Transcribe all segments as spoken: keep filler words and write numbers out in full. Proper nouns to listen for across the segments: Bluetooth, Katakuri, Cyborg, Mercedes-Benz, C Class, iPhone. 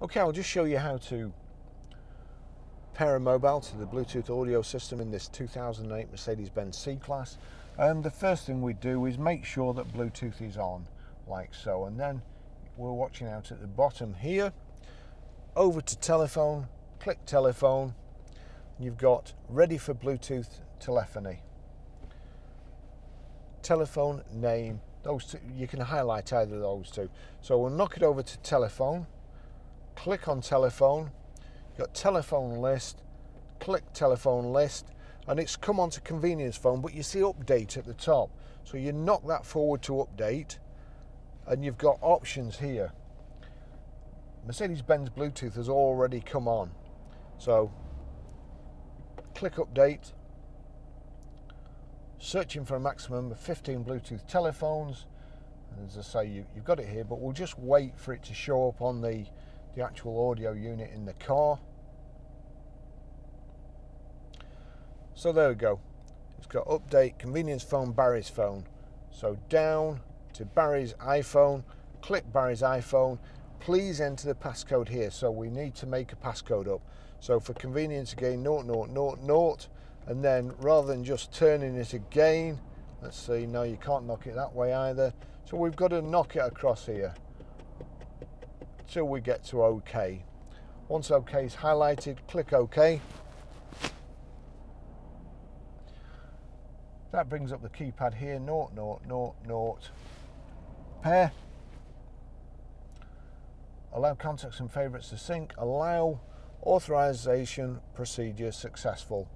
Okay, I'll just show you how to pair a mobile to the Bluetooth audio system in this two thousand eight Mercedes-Benz C-Class. Um, the first thing we do is make sure that Bluetooth is on, like so, and then we're watching out at the bottom here, over to telephone, click telephone, you've got ready for Bluetooth telephony. Telephone name, those two, you can highlight either of those two. So we'll knock it over to telephone, click on telephone, got telephone list, click telephone list, and it's come onto convenience phone, but you see update at the top. So you knock that forward to update, and you've got options here. Mercedes-Benz Bluetooth has already come on. So click update, searching for a maximum of fifteen Bluetooth telephones. And as I say, you, you've got it here, but we'll just wait for it to show up on the, the actual audio unit in the car. So there we go. It's got update, convenience phone, Barry's phone. So down to Barry's iPhone, click Barry's iPhone. Please enter the passcode here. So we need to make a passcode up. So for convenience again, zero zero zero zero. And then rather than just turning it again, let's see, no, you can't knock it that way either. So we've got to knock it across here till we get to OK. Once OK is highlighted, click OK. That brings up the keypad here, naught, naught, naught, naught, pair. Allow contacts and favorites to sync, allow authorization procedure successful.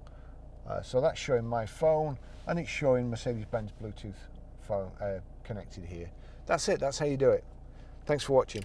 Uh, so that's showing my phone and it's showing Mercedes-Benz Bluetooth phone uh, connected here. That's it, that's how you do it. Thanks for watching.